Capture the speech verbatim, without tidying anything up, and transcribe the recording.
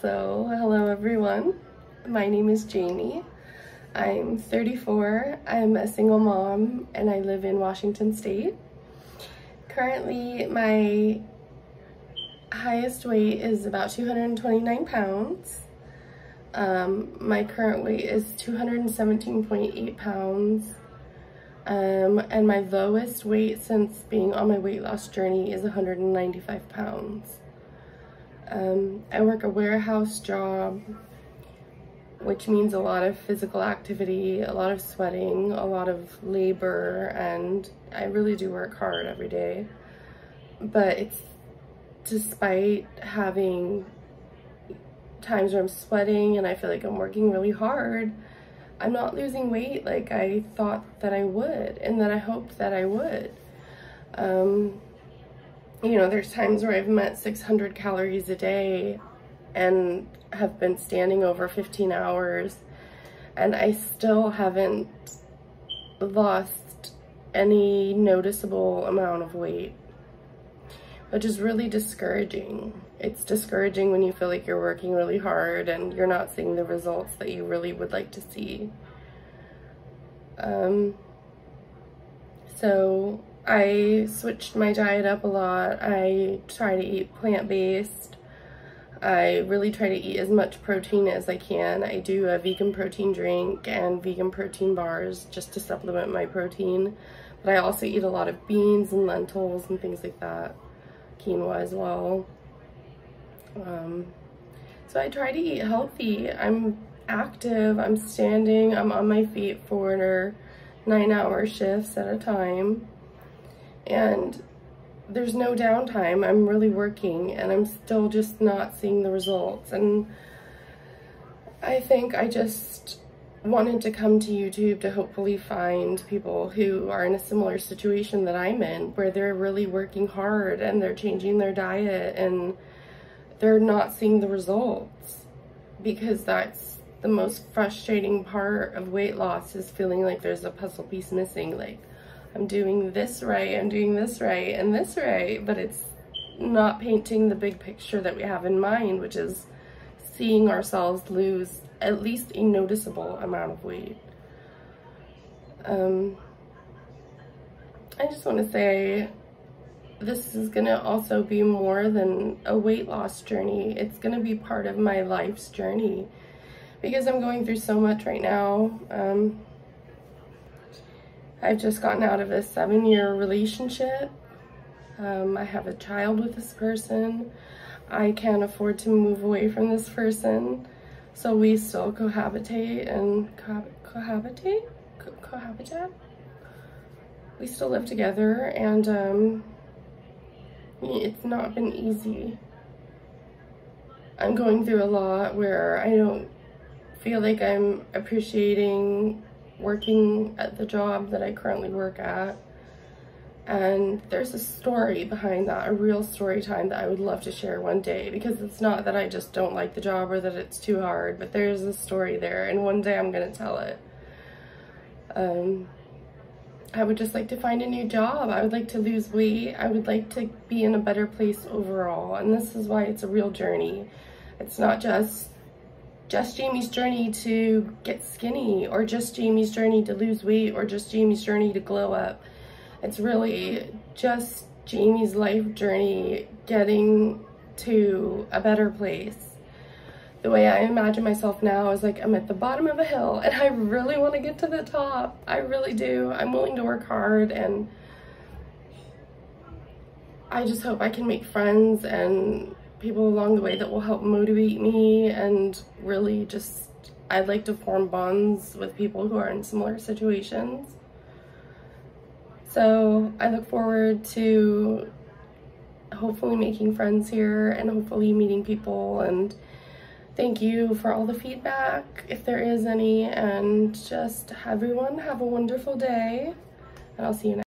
So hello everyone, my name is Jamie. I'm thirty-four, I'm a single mom, and I live in Washington State. Currently my highest weight is about two hundred twenty-nine pounds. Um, my current weight is two hundred seventeen point eight pounds, um, and my lowest weight since being on my weight loss journey is one hundred ninety-five pounds. Um, I work a warehouse job, which means a lot of physical activity, a lot of sweating, a lot of labor, and I really do work hard every day. But it's despite having times where I'm sweating and I feel like I'm working really hard, I'm not losing weight like I thought that I would and that I hoped that I would. Um, you know, there's times where I've met six hundred calories a day and have been standing over fifteen hours, and I still haven't lost any noticeable amount of weight, which is really discouraging. It's discouraging when you feel like you're working really hard and you're not seeing the results that you really would like to see. Um, so I switched my diet up a lot. I try to eat plant-based. I really try to eat as much protein as I can. I do a vegan protein drink and vegan protein bars just to supplement my protein. But I also eat a lot of beans and lentils and things like that. Quinoa as well. Um, so I try to eat healthy. I'm active, I'm standing, I'm on my feet for nine hour shifts at a time. And there's no downtime. I'm really working and I'm still just not seeing the results. And I think I just wanted to come to YouTube to hopefully find people who are in a similar situation that I'm in, where they're really working hard and they're changing their diet and they're not seeing the results, because that's the most frustrating part of weight loss, is feeling like there's a puzzle piece missing. Like, I'm doing this right, I'm doing this right, and this right, but it's not painting the big picture that we have in mind, which is seeing ourselves lose at least a noticeable amount of weight. Um, I just want to say this is going to also be more than a weight loss journey. It's going to be part of my life's journey, because I'm going through so much right now. Um, I've just gotten out of a seven-year relationship. Um, I have a child with this person. I can't afford to move away from this person, so we still cohabitate and co cohabitate? Co cohabitate? We still live together, and um, it's not been easy. I'm going through a lot where I don't feel like I'm appreciating working at the job that I currently work at, and there's a story behind that, a real story time that I would love to share one day, because it's not that I just don't like the job or that it's too hard, but there's a story there, and one day I'm gonna tell it. Um, I would just like to find a new job. I would like to lose weight. I would like to be in a better place overall, and this is why it's a real journey. It's not just Just Jamie's journey to get skinny, or just Jamie's journey to lose weight, or just Jamie's journey to glow up. It's really just Jamie's life journey getting to a better place. The way I imagine myself now is like I'm at the bottom of a hill and I really want to get to the top. I really do. I'm willing to work hard, and I just hope I can make friends and people along the way that will help motivate me, and really just, I'd like to form bonds with people who are in similar situations. So I look forward to hopefully making friends here and hopefully meeting people, and thank you for all the feedback, if there is any, and just everyone have a wonderful day, and I'll see you next time.